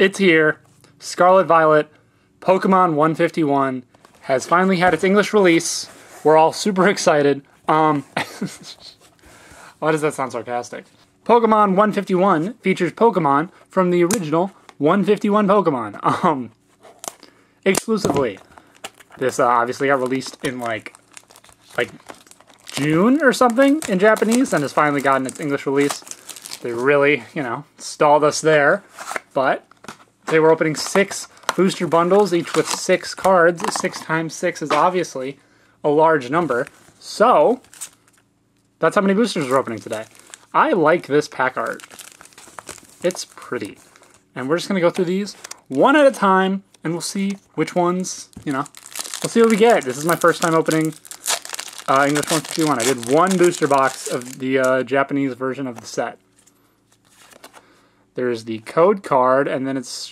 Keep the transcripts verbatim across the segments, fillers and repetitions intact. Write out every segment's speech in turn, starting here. It's here. Scarlet Violet, Pokemon one fifty-one, has finally had its English release. We're all super excited. Um, why does that sound sarcastic? Pokemon one fifty-one features Pokemon from the original one fifty-one Pokemon. Um, exclusively. This uh, obviously got released in like, like June or something in Japanese and has finally gotten its English release. They really, you know, stalled us there, but they were opening six booster bundles, each with six cards. Six times six is obviously a large number, so that's how many boosters we're opening today. I like this pack art. It's pretty. And we're just going to go through these one at a time, and we'll see which ones, you know, we'll see what we get. This is my first time opening uh, English one fifty-one. I did one booster box of the uh, Japanese version of the set. There's the code card, and then it's...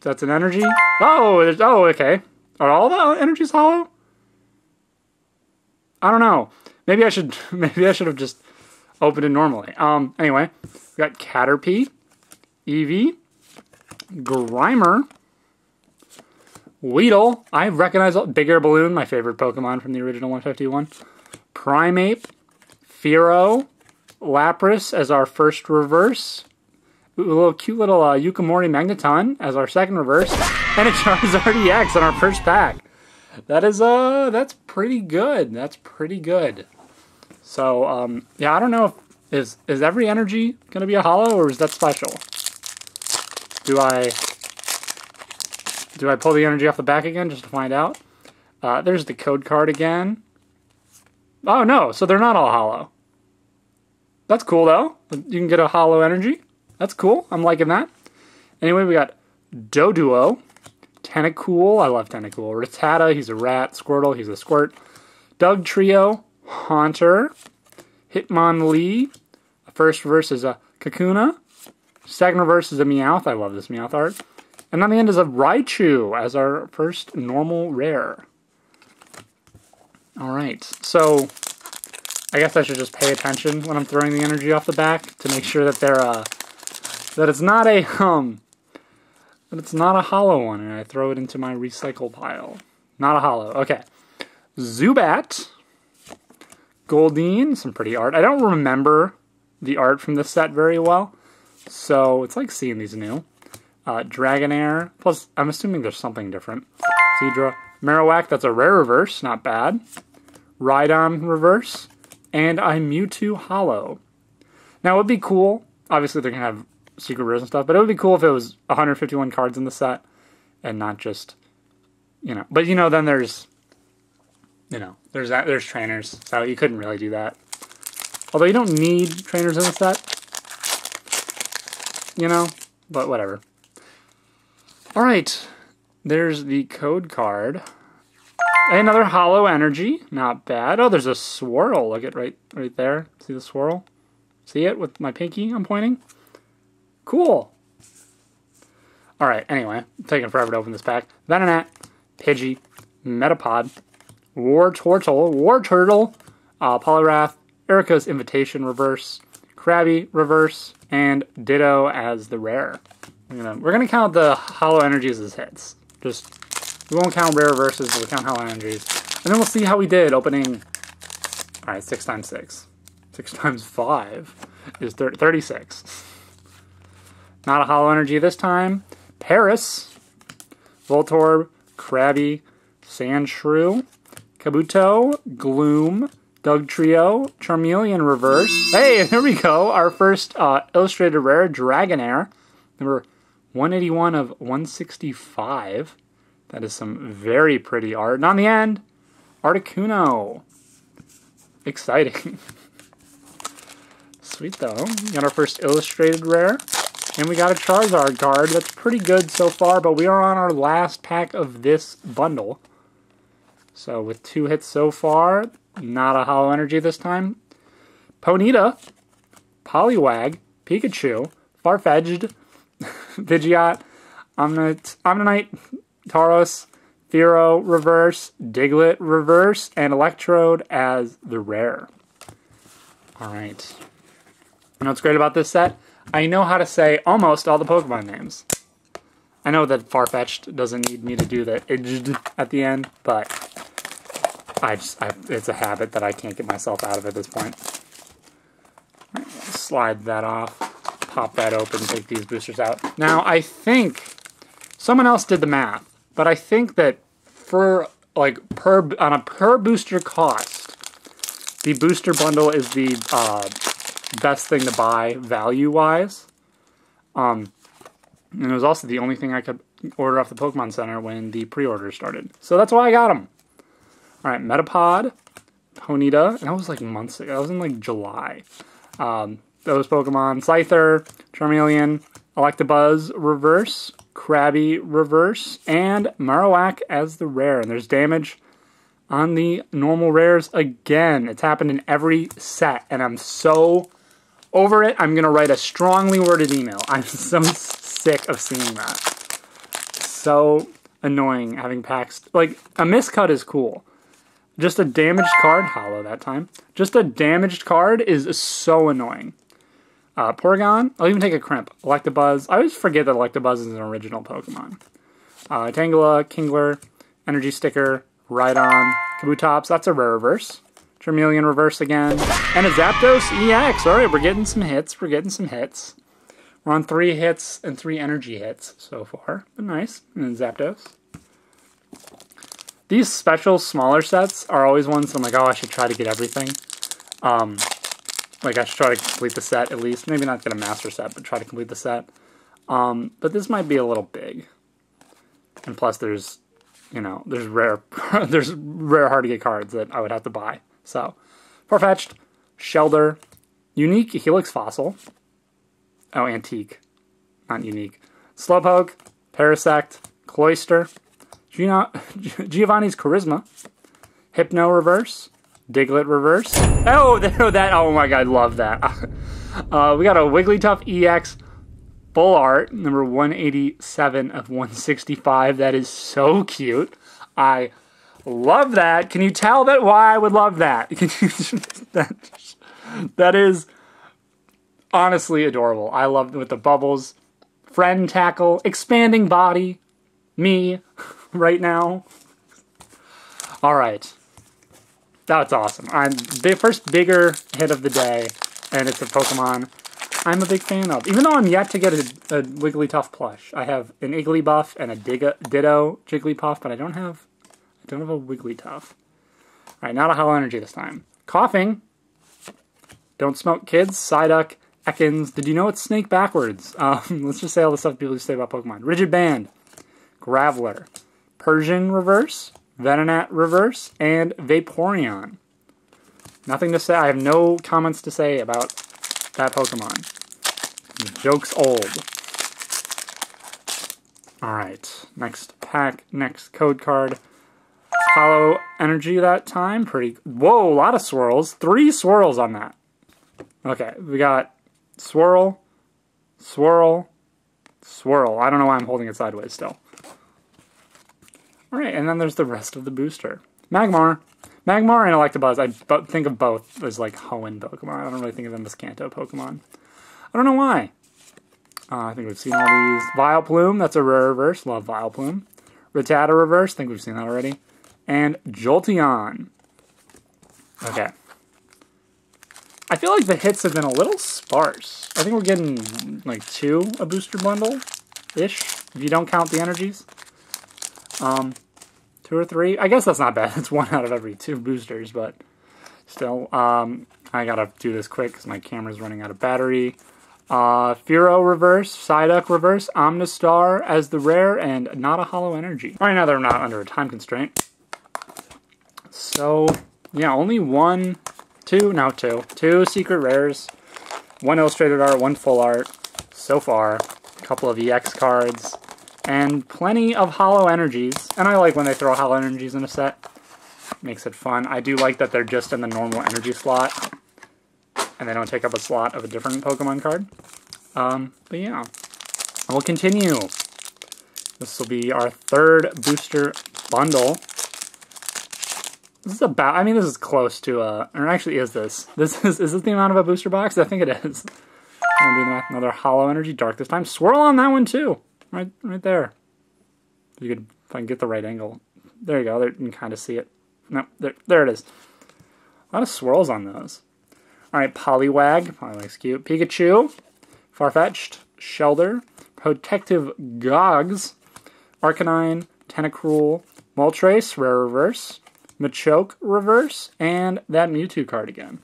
That's an energy? Oh, oh, okay. Are all the energies hollow? I don't know. Maybe I should maybe I should have just opened it normally. Um, anyway, we got Caterpie, Eevee, Grimer, Weedle. I recognize Big Air Balloon, my favorite Pokemon from the original one fifty-one. Primeape, Fearow, Lapras as our first reverse. A little cute little uh, Yukimori Magneton as our second reverse, and a Charizard E X on our first pack. That is uh, that's pretty good. That's pretty good. So um, yeah, I don't know if is is every energy gonna be a holo, or is that special? Do I do I pull the energy off the back again just to find out? Uh, there's the code card again. Oh no, so they're not all holo. That's cool though. You can get a holo energy. That's cool. I'm liking that. Anyway, we got Doduo, Tentacool. I love Tentacool. Rattata, he's a rat. Squirtle, he's a squirt. Dugtrio, Haunter, Hitmonlee. First reverse is a Kakuna. Second reverse is a Meowth. I love this Meowth art. And on the end is a Raichu as our first normal rare. All right. So I guess I should just pay attention when I'm throwing the energy off the back to make sure that they're... Uh, That it's not a um, that it's not a hollow one, and I throw it into my recycle pile. Not a hollow. Okay, Zubat, Goldeen, some pretty art. I don't remember the art from this set very well, so it's like seeing these new. Uh, Dragonair. Plus, I'm assuming there's something different. Seedra, Marowak. That's a rare reverse. Not bad. Rhydon reverse, and I Mewtwo hollow. Now it would be cool. Obviously, they're gonna have secret rares and stuff, but it would be cool if it was one fifty-one cards in the set and not just, you know, but you know, then there's, you know, there's that, there's trainers, so you couldn't really do that. Although you don't need trainers in the set, you know, but whatever. All right, there's the code card. Another hollow energy, not bad. Oh, there's a swirl. Look at right, right there. See the swirl? See it with my pinky? I'm pointing. Cool. Alright, anyway, taking forever to open this pack. Venonat, Pidgey, Metapod, War Tortle, War Turtle, uh, Poliwrath, Erika's Invitation reverse, Krabby reverse, and Ditto as the rare. We're gonna, we're gonna count the holo energies as hits. Just, we won't count rare reverses, we'll count holo energies. And then we'll see how we did opening, alright, six times six. Six times five is thirty-six. Not a hollow energy this time. Paris, Voltorb, Krabby, Sandshrew, Kabuto, Gloom, Dugtrio, Charmeleon reverse. Hey, there we go. Our first uh, illustrated rare, Dragonair, number one eighty-one of one sixty-five. That is some very pretty art. And on the end, Articuno. Exciting. Sweet though. We got our first illustrated rare. And we got a Charizard card. That's pretty good so far, but we are on our last pack of this bundle. So with two hits so far, not a holo energy this time. Ponyta, Poliwag, Pikachu, Farfetch'd, Pidgeot, Omnite, Omnite, Tauros, Fearow reverse, Diglett reverse, and Electrode as the rare. All right. You know what's great about this set? I know how to say almost all the Pokemon names. I know that Farfetch'd doesn't need me to do the idged at the end, but I just, I, it's a habit that I can't get myself out of at this point. All right, slide that off, pop that open, take these boosters out. Now, I think someone else did the math, but I think that for, like, per on a per booster cost, the booster bundle is the uh, best thing to buy value-wise. Um, and it was also the only thing I could order off the Pokemon Center when the pre-order started. So that's why I got them. All right, Metapod, Ponyta, and that was like months ago. That was in like July. Um, those Pokemon, Scyther, Charmeleon, Electabuzz Reverse, Krabby Reverse, and Marowak as the rare. And there's damage on the normal rares again. It's happened in every set, and I'm so over it. I'm going to write a strongly worded email. I'm so sick of seeing that. So annoying having packs. Like, a miscut is cool. Just a damaged card, hollow that time. Just a damaged card is so annoying. Uh, Porygon, I'll even take a Crimp. Electabuzz, I always forget that Electabuzz is an original Pokemon. Uh, Tangela, Kingler, Energy Sticker, Rhydon, Kabutops, that's a rare reverse. Charmeleon reverse again. And a Zapdos E X, alright, we're getting some hits, we're getting some hits. We're on three hits and three energy hits so far, but nice. And then Zapdos. These special smaller sets are always ones I'm like, oh, I should try to get everything. Um, like, I should try to complete the set at least. Maybe not get a master set, but try to complete the set. Um, but this might be a little big. And plus there's, you know, there's rare, there's rare hard-to-get cards that I would have to buy. So, Farfetch'd, Shellder, Unique Helix Fossil. Oh, Antique. Not Unique. Slowpoke, Parasect, Cloyster. Giovanni's Charisma, Hypno Reverse, Diglett Reverse. Oh, that! Oh my God, I love that. Uh, we got a Wigglytuff E X Full Art, number one eighty-seven of one sixty-five. That is so cute. I love that. Can you tell that why I would love that? that, that is honestly adorable. I love it with the bubbles, friend tackle, expanding body, me. Right now. All right. That's awesome. I'm the first bigger hit of the day, and it's a Pokemon I'm a big fan of. Even though I'm yet to get a, a Wigglytuff plush. I have an Igglybuff and a Dig Ditto Jigglypuff, but I don't have I don't have a Wigglytuff. All right, not a hollow energy this time. Coughing. Don't smoke, kids. Psyduck, Ekans. Did you know it's Snake backwards? Um, let's just say all the stuff people say about Pokemon. Rigid Band, Graveler, Persian Reverse, Venonat Reverse, and Vaporeon. Nothing to say. I have no comments to say about that Pokemon. The joke's old. Alright, next pack, next code card. Hollow energy that time. Pretty... Whoa, a lot of swirls. Three swirls on that. Okay, we got swirl, swirl, swirl. I don't know why I'm holding it sideways still. All right, and then there's the rest of the booster. Magmar. Magmar and Electabuzz, I think of both as, like, Hoenn Pokemon. I don't really think of them as Kanto Pokemon. I don't know why. Uh, I think we've seen all these. Vileplume, that's a rare reverse. Love Vileplume. Rattata reverse, think we've seen that already. And Jolteon. Okay. I feel like the hits have been a little sparse. I think we're getting, like, two a booster bundle-ish, if you don't count the energies. Um, two or three. I guess that's not bad. It's one out of every two boosters, but still. Um, I gotta do this quick because my camera's running out of battery. Uh, Fearow Reverse, Psyduck Reverse, Omnistar as the rare, and not a hollow energy. All right, now they're not under a time constraint. So, yeah, only one, two, now two. Two secret rares, one illustrated art, one full art so far. A couple of E X cards. And plenty of hollow energies. And I like when they throw hollow energies in a set. Makes it fun. I do like that they're just in the normal energy slot. And they don't take up a slot of a different Pokemon card. Um, but yeah. We'll continue. This will be our third booster bundle. This is about... I mean, this is close to a... Or actually, is this? This is is this the amount of a booster box? I think it is. Another hollow energy, dark this time. Swirl on that one, too. Right, right there. You could, if I can get the right angle. There you go. There, you can kind of see it. No, there, there it is. A lot of swirls on those. All right, Poliwag. Poliwag's cute. Pikachu. Farfetch'd. Shellder. Protective Goggles. Arcanine. Tentacruel. Moltres. Rare Reverse. Machoke Reverse. And that Mewtwo card again.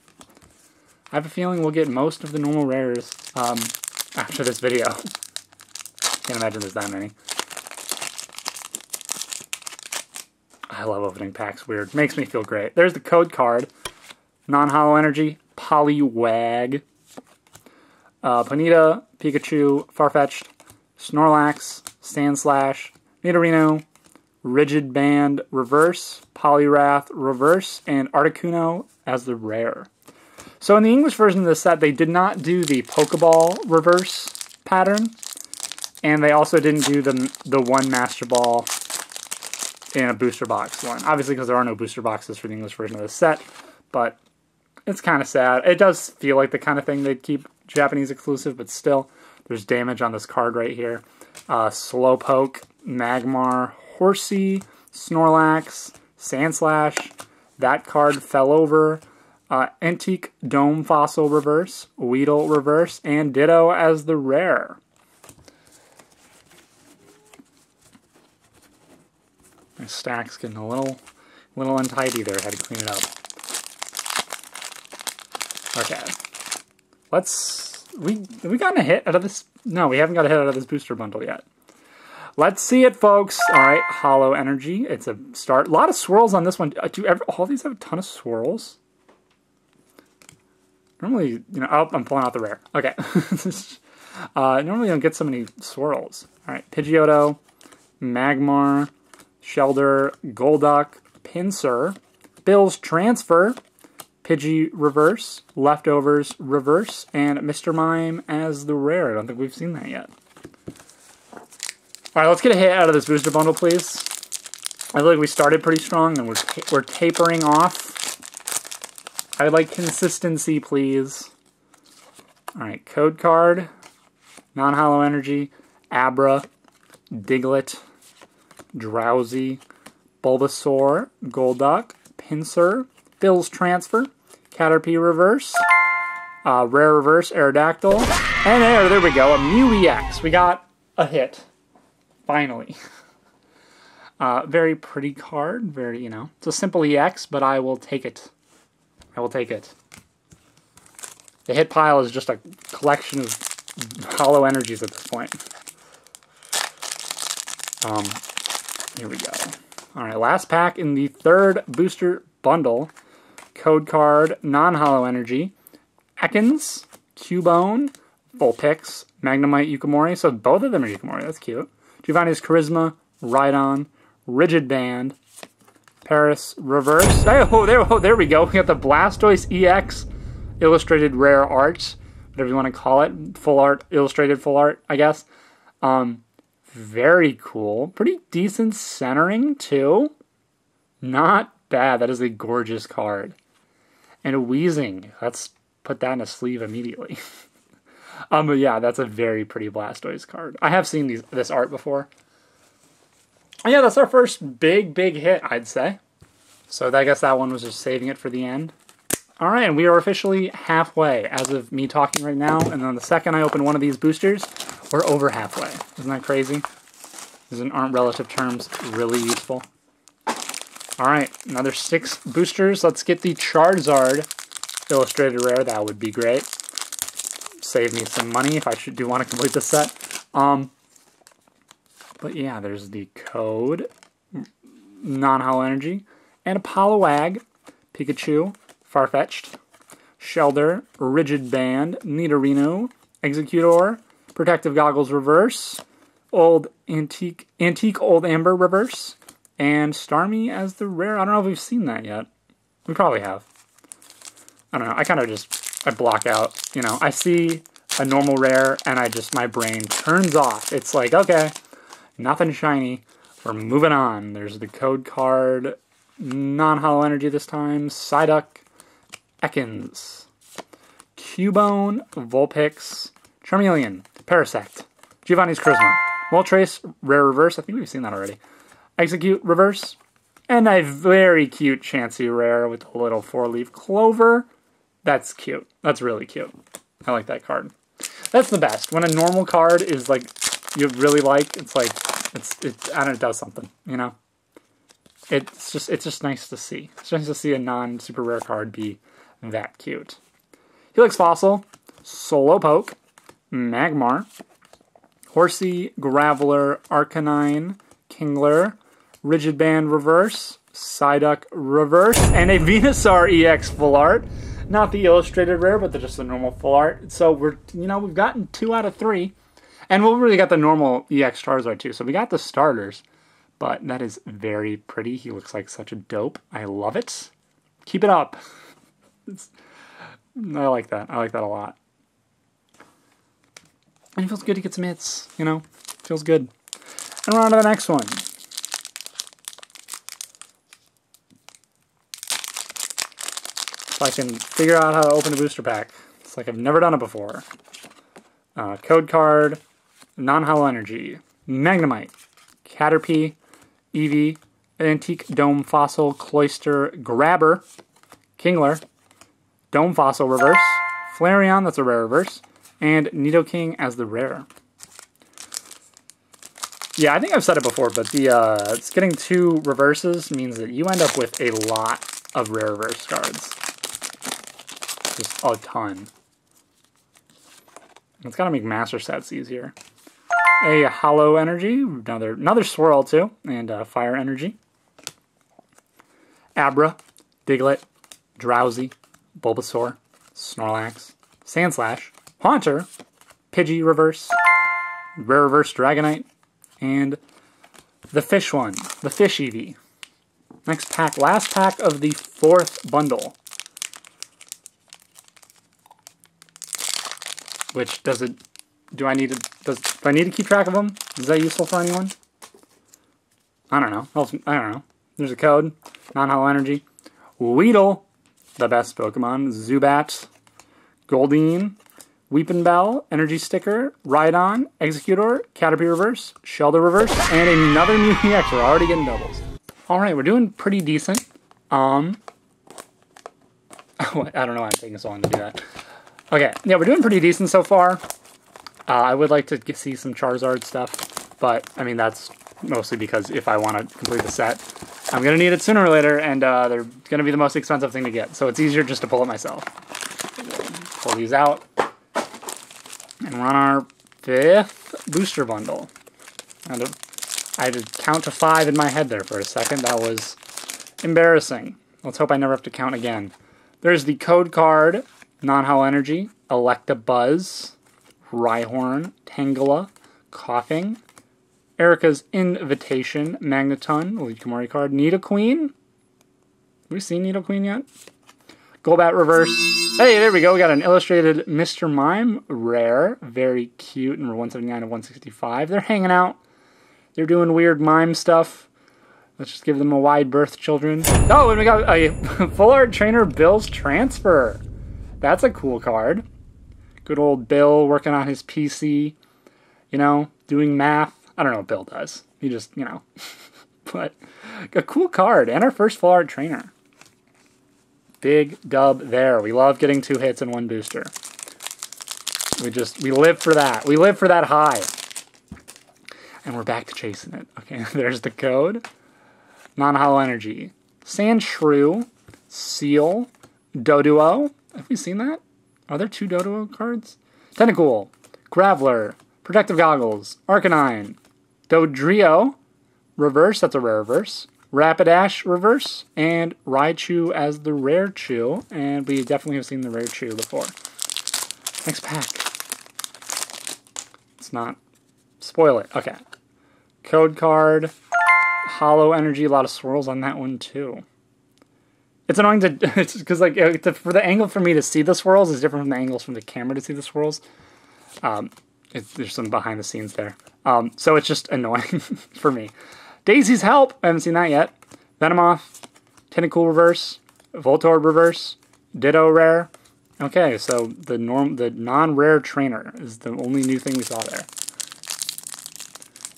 I have a feeling we'll get most of the normal rares um, after this video. Can't imagine there's that many. I love opening packs. Weird. Makes me feel great. There's the code card. Non-Holo Energy. Poliwag. Uh, Ponita. Pikachu. Farfetch'd. Snorlax. Sandslash. Nidorino. Rigid Band Reverse. Poliwrath Reverse. And Articuno as the rare. So in the English version of this set, they did not do the Pokeball Reverse pattern. And they also didn't do the, the one Master Ball in a booster box one. Obviously, because there are no booster boxes for the English version of this set, but it's kind of sad. It does feel like the kind of thing they'd keep Japanese exclusive, but still, there's damage on this card right here. Uh, Slowpoke, Magmar, Horsey, Snorlax, Sandslash. That card fell over. Uh, Antique Dome Fossil Reverse, Weedle Reverse, and Ditto as the rare. My stack's getting a little, little untidy there. I had to clean it up. Okay. Let's... We, have we gotten a hit out of this? No, we haven't got a hit out of this booster bundle yet. Let's see it, folks. All right. Holo Energy. It's a start. A lot of swirls on this one. Do ever, all these have a ton of swirls? Normally, you know... Oh, I'm pulling out the rare. Okay. uh, normally, you don't get so many swirls. All right. Pidgeotto. Magmar. Shellder, Golduck, Pinsir, Bill's Transfer, Pidgey Reverse, Leftovers Reverse, and Mister Mime as the rare. I don't think we've seen that yet. All right, let's get a hit out of this booster bundle, please. I feel like we started pretty strong, and we're, ta we're tapering off. I would like consistency, please. All right, Code Card, Non-Holo Energy, Abra, Diglett, Drowsy, Bulbasaur, Golduck, Pinsir, Bill's Transfer, Caterpie Reverse, uh, Rare Reverse, Aerodactyl, and there, there we go, a Mew E X. We got a hit. Finally. Uh, very pretty card, very, you know, it's a simple E X, but I will take it. I will take it. The hit pile is just a collection of hollow energies at this point. Um... Here we go. All right, last pack in the third booster bundle. Code Card, Non-Holo Energy, Ekans, Cubone, Vulpix, Magnemite Yukimori. So both of them are Yukimori. That's cute. Giovanni's Charisma, Rhydon, Rigid Band, Paris Reverse. Oh, there, oh, there we go. We got the Blastoise E X Illustrated Rare Arts, whatever you want to call it. Full art, illustrated full art, I guess. Um... Very cool. Pretty decent centering, too. Not bad. That is a gorgeous card. And a Weezing. Let's put that in a sleeve immediately. um, but yeah, that's a very pretty Blastoise card. I have seen these, this art before. And yeah, that's our first big, big hit, I'd say. So I guess that one was just saving it for the end. All right, and we are officially halfway as of me talking right now. And then the second I open one of these boosters... We're over halfway. Isn't that crazy? Isn't aren't relative terms really useful? All right, another six boosters. Let's get the Charizard Illustrated Rare. That would be great. Save me some money if I should do want to complete this set. Um, but yeah, there's the code, Non-Holo Energy, and a Poliwag, Pikachu, Farfetch'd, Shellder, Rigid Band, Nidorino, Executor. Protective Goggles Reverse, Old Antique Antique Old Amber Reverse, and Starmie as the rare. I don't know if we've seen that yet. We probably have. I don't know. I kind of just, I block out, you know. I see a normal rare, and I just, my brain turns off. It's like, okay, nothing shiny. We're moving on. There's the Code Card, Non-Holo Energy this time, Psyduck, Ekans, Cubone, Vulpix, Charmeleon, Parasect, Giovanni's Charisma, Moltres, Rare Reverse. I think we've seen that already. Execute, Reverse. And a very cute Chansey Rare with a little four-leaf clover. That's cute. That's really cute. I like that card. That's the best. When a normal card is, like, you really like, it's like, it's, it's I don't know, it does something, you know? It's just, it's just nice to see. It's nice to see a non-super rare card be that cute. Helix Fossil, Slowpoke, Magmar, Horsey, Graveler, Arcanine, Kingler, Rigid Band Reverse, Psyduck Reverse, and a Venusaur E X full art. Not the illustrated rare, but just the normal full art. So we're, you know, we've gotten two out of three. And we really got the normal E X Charizard too. So we got the starters, but that is very pretty. He looks like such a dope. I love it. Keep it up. It's, I like that. I like that a lot. And it feels good to get some hits, you know? It feels good. And we're on to the next one. So I can figure out how to open a booster pack. It's like I've never done it before. Uh, Code Card, Non-Hollow Energy, Magnemite, Caterpie, Eevee, Antique Dome Fossil, Cloyster, Grabber, Kingler, Dome Fossil Reverse, Flareon, that's a rare reverse, and Nidoking as the rare. Yeah, I think I've said it before, but the uh, it's getting two reverses means that you end up with a lot of rare reverse cards. Just a ton. It's gotta make master sets easier. A hollow energy, another another swirl too, and uh, fire energy. Abra, Diglett, Drowsy, Bulbasaur, Snorlax, Sandslash, Haunter, Pidgey Reverse, Rare Reverse Dragonite, and the fish one, the Fish Eevee. Next pack, last pack of the fourth bundle. Which, does it, do I need to, does, do I need to keep track of them? Is that useful for anyone? I don't know. I don't know. There's a code. Non-hollow energy. Weedle, the best Pokemon. Zubat, Goldeen, Weeping Bell, Energy Sticker, Rhydon, Executor, Caterpie Reverse, Shellder Reverse, and another Muti-X. Yeah, we're already getting doubles. Alright, we're doing pretty decent. Um, I don't know why I'm taking so long to do that. Okay, yeah, we're doing pretty decent so far. Uh, I would like to get, see some Charizard stuff, but, I mean, that's mostly because if I want to complete the set, I'm going to need it sooner or later, and uh, they're going to be the most expensive thing to get, so it's easier just to pull it myself. Pull these out, and we're on our fifth booster bundle. I had to, I had to count to five in my head there for a second. That was embarrassing. Let's hope I never have to count again. There's the code card. Non-Hollow Energy, Electabuzz, Rhyhorn, Tangela, Coughing, Erika's Invitation, Magneton, Yukimori card, Nidoqueen. Have we seen Nidoqueen yet? Golbat Reverse. Hey, there we go. We got an illustrated Mister Mime, rare, very cute, number one seventy-nine of one sixty-five. They're hanging out. They're doing weird mime stuff. Let's just give them a wide berth, children. Oh, and we got a full art trainer, Bill's Transfer. That's a cool card. Good old Bill working on his P C, you know, doing math. I don't know what Bill does. He just, you know. But a cool card and our first full art trainer. Big dub there. We love getting two hits in one booster. We just, we live for that. We live for that high. And we're back to chasing it. Okay, there's the code. Non-Hollow Energy. Sandshrew, Seal, Doduo. Have we seen that? Are there two Doduo cards? Tentacool, Graveler, Protective Goggles, Arcanine, Dodrio, Reverse, that's a rare reverse, Rapidash Reverse, and Raichu as the rare Chew, and we definitely have seen the rare Chew before. Next pack. Let's not spoil it. Okay. Code card, Hollow Energy, a lot of swirls on that one too. It's annoying to, because like to, for the angle for me to see the swirls is different from the angles from the camera to see the swirls. Um, it, there's some behind the scenes there. Um, so it's just annoying for me. Daisy's Help, I haven't seen that yet. Venomoth, Tentacool Reverse, Voltorb Reverse, Ditto Rare. Okay, so the norm, the non-rare trainer is the only new thing we saw there.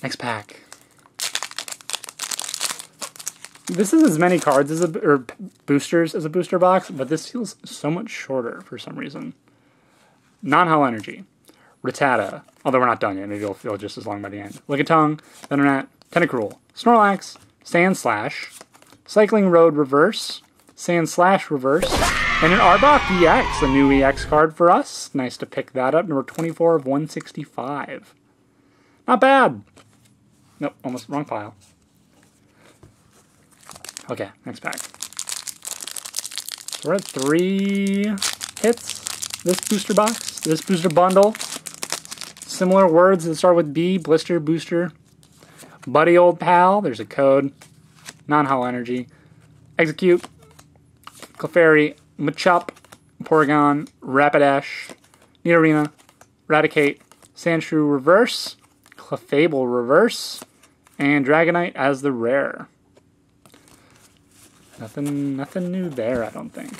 Next pack. This is as many cards as a, or boosters as a booster box, but this feels so much shorter for some reason. Non-Hull Energy, Rattata, although we're not done yet, maybe it'll feel just as long by the end. Lickitung, Venonat, Tentacruel, Snorlax, Sand Slash, Cycling Road Reverse, Sand Slash Reverse, and an Arbok E X, a new E X card for us. Nice to pick that up, number twenty-four of one sixty-five. Not bad! Nope, almost wrong pile. Okay, next pack. So we're at three hits. This booster box, this booster bundle. Similar words that start with B, blister, booster. Buddy, old pal, there's a code. Non-Hull Energy. Execute. Clefairy. Machop. Porygon. Rapidash. Nidorina. Raticate. Sandshrew Reverse. Clefable Reverse. And Dragonite as the rare. Nothing, nothing new there, I don't think.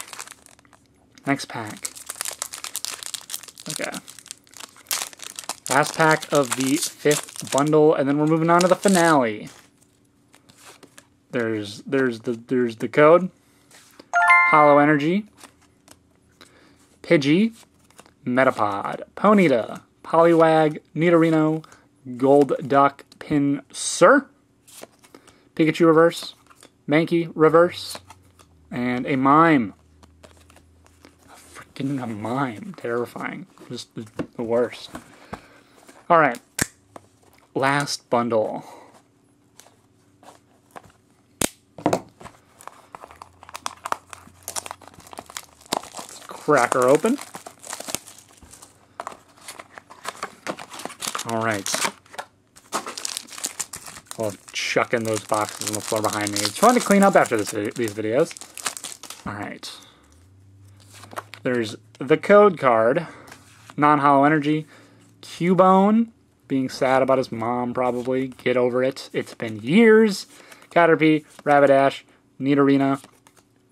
Next pack. Okay. Last pack of the fifth bundle, and then we're moving on to the finale. There's, there's the, there's the code. Hollow Energy. Pidgey. Metapod. Ponyta. Poliwag. Nidorino. Golduck. Pinsir. Pikachu Reverse. Mankey, Reverse, and a Mime. A freaking a Mime. Terrifying. Just the, the worst. Alright. Last bundle. Let's crack her open. Alright. I'll chuck in those boxes on the floor behind me. Just wanted to clean up after this, these videos. Alright. There's the code card. Non-Hollow Energy. Cubone. Being sad about his mom, probably. Get over it. It's been years. Caterpie. Rapidash. Nidorina.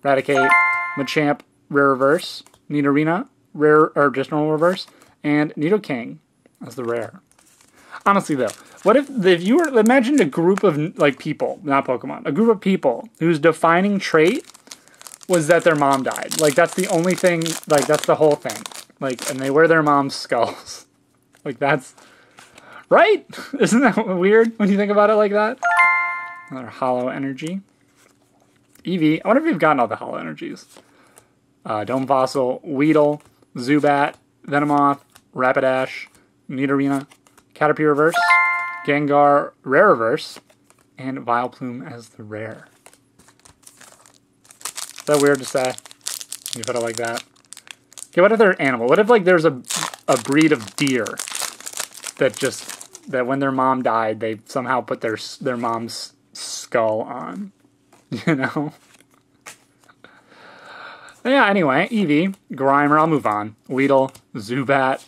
Raticate. Machamp. Rare Reverse. Nidorina. Rare, or just normal Reverse. And Nidoking as the rare. Honestly, though. What if, if you were, imagine a group of, like, people, not Pokemon, a group of people whose defining trait was that their mom died. Like, that's the only thing, like, that's the whole thing. Like, and they wear their mom's skulls. Like, that's, right? Isn't that weird when you think about it like that? Another Hollow Energy. Eevee. I wonder if we've gotten all the Hollow Energies. Uh, Dome Fossil, Weedle, Zubat, Venomoth, Rapidash, Nidorina, Caterpie Reverse. Gengar, Rare Reverse, and Vileplume as the rare. Is that weird to say? You put it like that. Okay, what other animal? What if, like, there's a, a breed of deer that just, that when their mom died, they somehow put their, their mom's skull on? You know? Yeah, anyway, Eevee, Grimer, I'll move on. Weedle, Zubat,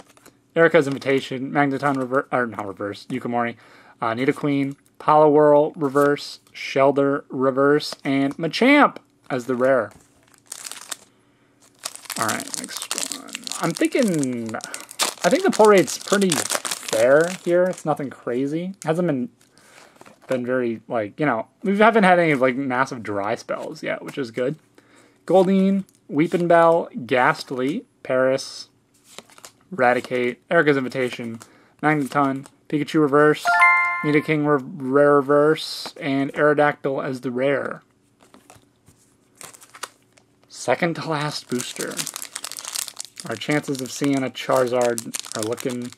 Erika's Invitation, Magneton Reverse, or not Reverse, Yukimori, uh, Nidoqueen, Poliwhirl Reverse, Shellder Reverse, and Machamp as the rare. Alright, next one. I'm thinking, I think the pull rate's pretty fair here. It's nothing crazy. It hasn't been, been very, like, you know, we haven't had any, like, massive dry spells yet, which is good. Goldeen, Weeping Bell, Ghastly, Paris, Raticate, Erika's Invitation, Magneton, Pikachu Reverse, Nidoking Re Rare Reverse, and Aerodactyl as the rare. Second to last booster. Our chances of seeing a Charizard are looking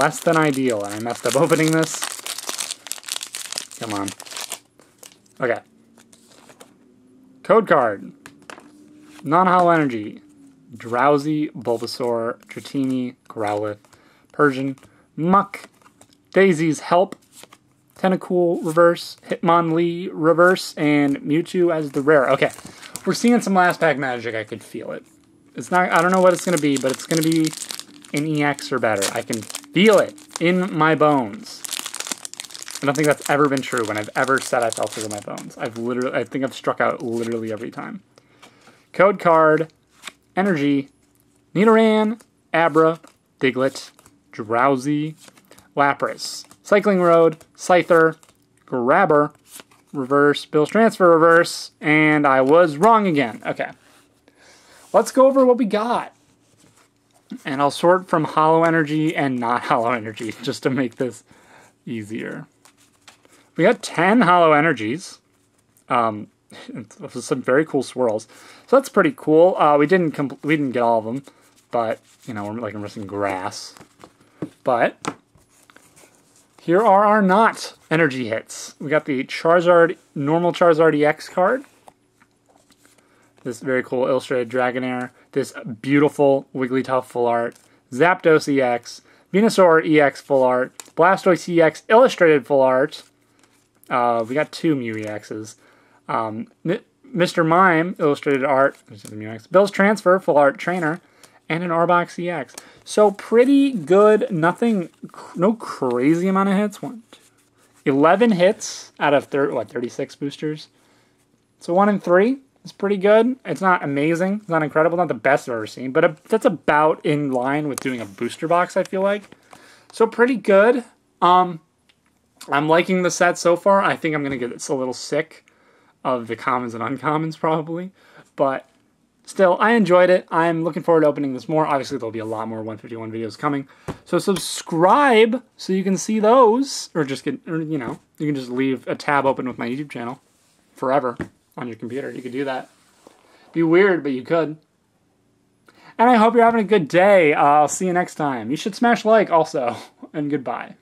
less than ideal, and I messed up opening this. Come on. Okay. Code card. Non-Hollow Energy. Drowsy, Bulbasaur, Dratini, Growlithe, Persian, Muck, Daisy's Help, Tentacool Reverse, Hitmonlee Reverse, and Mewtwo as the rare. Okay, we're seeing some last pack magic. I could feel it. It's not, I don't know what it's going to be, but it's going to be an E X or better. I can feel it in my bones. I don't think that's ever been true when I've ever said I felt it in my bones. I've literally, I think I've struck out literally every time. Code card. Energy, Nidoran, Abra, Diglett, Drowsy, Lapras, Cycling Road, Scyther, Grabber, Reverse, Bill's Transfer, Reverse, and I was wrong again. Okay. Let's go over what we got. And I'll sort from Hollow Energy and not Hollow Energy, just to make this easier. We got ten Hollow Energies. Um, some very cool swirls. So that's pretty cool. Uh, we didn't comp we didn't get all of them, but, you know, we're like missing grass. But here are our not energy hits. We got the Charizard, normal Charizard E X card. This very cool illustrated Dragonair. This beautiful Wigglytuff full art. Zapdos E X. Venusaur E X full art. Blastoise E X illustrated full art. Uh, we got two Mew E Xs. Um, Mister Mime illustrated art. Bill's Transfer full art trainer. And an Arbok E X. So pretty good. Nothing, no crazy amount of hits. One, two, eleven hits out of thir what, thirty-six boosters. So one in three. It's pretty good. It's not amazing. It's not incredible. Not the best I've ever seen. But a, that's about in line with doing a booster box, I feel like. So pretty good. Um, I'm liking the set so far. I think I'm going to get a little sick of the commons and uncommons probably. But still, I enjoyed it. I'm looking forward to opening this more. Obviously, there'll be a lot more one fifty-one videos coming. So subscribe so you can see those. Or just get, or, you know, you can just leave a tab open with my YouTube channel forever. On your computer. You could do that. Be weird, but you could. And I hope you're having a good day. Uh, I'll see you next time. You should smash like also. And goodbye.